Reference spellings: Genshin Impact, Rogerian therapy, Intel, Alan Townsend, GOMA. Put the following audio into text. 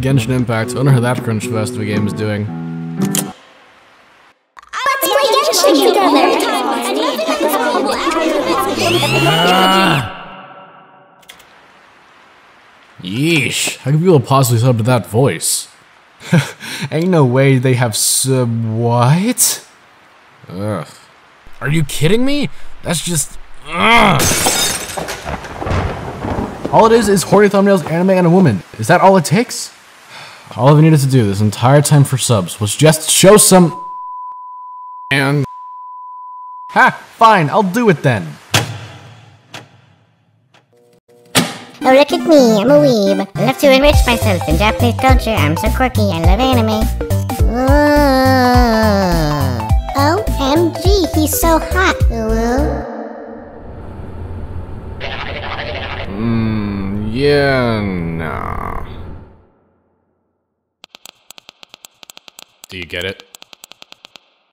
Genshin Impact. I wonder how that crunch fest of a game is doing. Let's play Genshin together! Yeesh, how can people possibly sub to that voice? Ain't no way they have sub. What? Ugh. Are you kidding me? That's just. Ugh. All it is horny thumbnails, anime, and a woman. Is that all it takes? All I've needed to do this entire time for subs was just show some. And. Ha! Fine, I'll do it then. Oh, look at me, I'm a weeb. I love to enrich myself in Japanese culture. I'm so quirky, I love anime. Whoa. OMG, he's so hot. Mmm, yeah, nah. Do you get it?